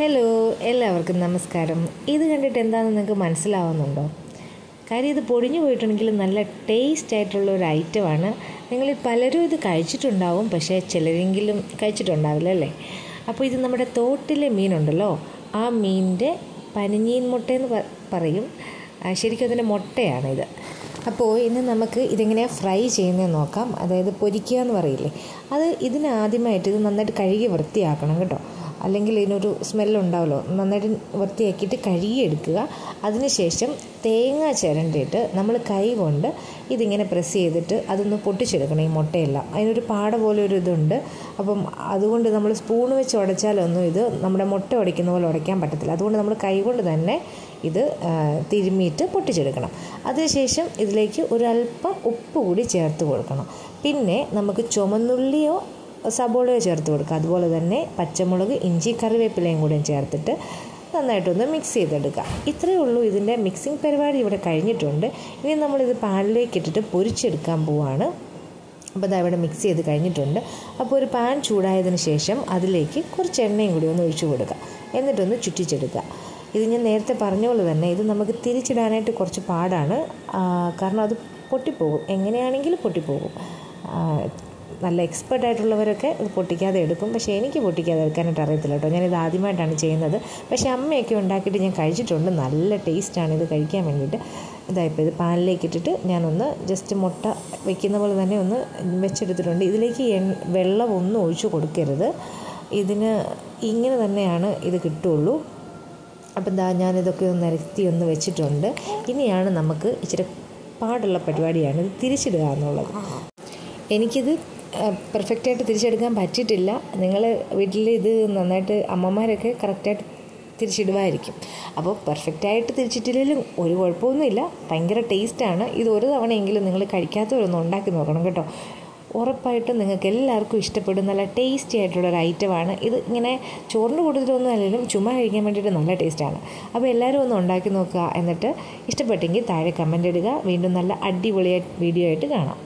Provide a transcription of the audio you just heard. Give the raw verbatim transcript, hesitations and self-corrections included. Hello എല്ലാവർക്കും നമസ്കാരം. ഇത് കണ്ടിട്ട് എന്താണെന്ന് നിങ്ങൾക്ക് മനസ്സിലാവുന്നുണ്ടോ? കാര്യം ഇത് പൊടിഞ്ഞു പോയിട്ടുണ്ടെങ്കിൽ നല്ല ടേസ്റ്റ് ആയിട്ടുള്ള ഒരു ഐറ്റമാണ്. നിങ്ങളിൽ പലരും ഇത് കഴിച്ചിട്ടുണ്ടാവും, പക്ഷേ ചിലരെങ്കിലും കഴിച്ചിട്ടുണ്ടാവില്ല അല്ലേ? അപ്പോൾ ഇത് നമ്മുടെ തോട്ടിലെ മീനുണ്ടല്ലോ, ആ മീനിൻ്റെ പനിഞ്ഞീൻ മുട്ടയെന്ന് പറയും. ശരിക്കും അതിൻ്റെ മുട്ടയാണിത്. അപ്പോൾ ഇന്ന് നമുക്ക് ഇതെങ്ങനെയാണ് ഫ്രൈ ചെയ്യുന്നത് നോക്കാം. അതായത് പൊരിക്കുക എന്ന് പറയില്ലേ, അത് ഇതിനാദ്യമായിട്ട് ഇത് നന്നായിട്ട് കഴുകി വൃത്തിയാക്കണം കേട്ടോ, അല്ലെങ്കിൽ ഇതിനൊരു സ്മെല്ലുണ്ടാവുമല്ലോ. നന്നായിട്ട് വൃത്തിയാക്കിയിട്ട് കഴുകിയെടുക്കുക. അതിനുശേഷം തേങ്ങ ചിരണ്ടിയിട്ട് നമ്മൾ കൈ കൊണ്ട് ഇതിങ്ങനെ പ്രസ് ചെയ്തിട്ട് അതൊന്ന് പൊട്ടിച്ചെടുക്കണം. ഈ മുട്ടയെല്ലാം അതിനൊരു പാട പോലെ ഒരു ഇതുണ്ട്. അപ്പം അതുകൊണ്ട് നമ്മൾ സ്പൂൺ വെച്ച് ഉടച്ചാലൊന്നും ഇത് നമ്മുടെ മുട്ട ഉടയ്ക്കുന്ന പോലെ ഉടയ്ക്കാൻ പറ്റത്തില്ല. അതുകൊണ്ട് നമ്മൾ കൈ കൊണ്ട് തന്നെ ഇത് തിരുമ്മിയിട്ട് പൊട്ടിച്ചെടുക്കണം. അതിനുശേഷം ഇതിലേക്ക് ഒരല്പം ഉപ്പ് കൂടി ചേർത്ത് കൊടുക്കണം. പിന്നെ നമുക്ക് ചുമന്നുള്ളിയോ സബോളയോ ചേർത്ത് കൊടുക്കുക. അതുപോലെ തന്നെ പച്ചമുളക്, ഇഞ്ചി, കറിവേപ്പിലയും കൂടെ ചേർത്തിട്ട് നന്നായിട്ടൊന്ന് മിക്സ് ചെയ്തെടുക്കുക. ഇത്രയേ ഉള്ളൂ ഇതിൻ്റെ മിക്സിംഗ് പരിപാടി. ഇവിടെ കഴിഞ്ഞിട്ടുണ്ട്. ഇനി നമ്മളിത് പാനിലേക്ക് ഇട്ടിട്ട് പൊരിച്ചെടുക്കാൻ പോവാണ്. അപ്പോൾ അത് ഇവിടെ മിക്സ് ചെയ്ത് കഴിഞ്ഞിട്ടുണ്ട്. അപ്പോൾ ഒരു പാൻ ചൂടായതിന് ശേഷം അതിലേക്ക് കുറച്ച് എണ്ണയും കൂടി ഒന്ന് ഒഴിച്ചു കൊടുക്കുക. എന്നിട്ടൊന്ന് ചുറ്റിച്ചെടുക്കുക. ഇത് ഞാൻ നേരത്തെ പറഞ്ഞ പോലെ തന്നെ ഇത് നമുക്ക് തിരിച്ചിടാനായിട്ട് കുറച്ച് പാടാണ്. കാരണം അത് പൊട്ടിപ്പോകും, എങ്ങനെയാണെങ്കിലും പൊട്ടിപ്പോകും. നല്ല എക്സ്പേർട്ടായിട്ടുള്ളവരൊക്കെ ഇത് പൊട്ടിക്കാതെ എടുക്കും, പക്ഷേ എനിക്ക് പൊട്ടിക്കാതെ എടുക്കാനായിട്ട് അറിയത്തില്ല കേട്ടോ. ഞാനിത് ആദ്യമായിട്ടാണ് ചെയ്യുന്നത്. പക്ഷേ അമ്മയൊക്കെ ഉണ്ടാക്കിയിട്ട് ഞാൻ കഴിച്ചിട്ടുണ്ട്. നല്ല ടേസ്റ്റാണ് ഇത് കഴിക്കാൻ വേണ്ടിയിട്ട്. ഇതായിപ്പോൾ ഇത് പാനിലേക്ക് ഇട്ടിട്ട് ഞാനൊന്ന് ജസ്റ്റ് മുട്ട വയ്ക്കുന്ന പോലെ തന്നെ ഒന്ന് വെച്ചെടുത്തിട്ടുണ്ട്. ഇതിലേക്ക് വെള്ളം ഒന്നും ഒഴിച്ചു കൊടുക്കരുത്. ഇതിന് ഇങ്ങനെ തന്നെയാണ് ഇത് കിട്ടുള്ളൂ. അപ്പം എന്താ ഞാനിതൊക്കെ ഒന്ന് നിരത്തി ഒന്ന് വെച്ചിട്ടുണ്ട്. ഇനിയാണ് നമുക്ക് ഇച്ചിരി പാടുള്ള പരിപാടിയാണ് ഇത് തിരിച്ചിടുക എന്നുള്ളത്. എനിക്കിത് പെർഫെക്റ്റായിട്ട് തിരിച്ചെടുക്കാൻ പറ്റിയിട്ടില്ല. നിങ്ങൾ വീട്ടിൽ ഇത് നന്നായിട്ട് അമ്മമാരൊക്കെ കറക്റ്റായിട്ട് തിരിച്ചിടുമായിരിക്കും. അപ്പോൾ പെർഫെക്റ്റായിട്ട് തിരിച്ചിട്ടില്ലെങ്കിലും ഒരു കുഴപ്പമൊന്നുമില്ല. ഭയങ്കര ടേസ്റ്റാണ് ഇത്. ഒരു തവണയെങ്കിലും നിങ്ങൾ കഴിക്കാത്തവരൊന്നും ഉണ്ടാക്കി നോക്കണം കേട്ടോ. ഉറപ്പായിട്ടും നിങ്ങൾക്ക് എല്ലാവർക്കും ഇഷ്ടപ്പെടും. നല്ല ടേസ്റ്റി ആയിട്ടുള്ളൊരു ഐറ്റമാണ് ഇത്. ഇങ്ങനെ ചോറിൻ്റെ കൂടുതലൊന്നും അല്ലെങ്കിലും ചുമ്മാ കഴിക്കാൻ വേണ്ടിയിട്ട് നല്ല ടേസ്റ്റാണ്. അപ്പോൾ എല്ലാവരും ഒന്ന് ഉണ്ടാക്കി നോക്കുക. എന്നിട്ട് ഇഷ്ടപ്പെട്ടെങ്കിൽ താഴെ കമൻ്റ് ഇടുക. വീണ്ടും നല്ല അടിപൊളിയായിട്ട് വീഡിയോ ആയിട്ട് കാണാം.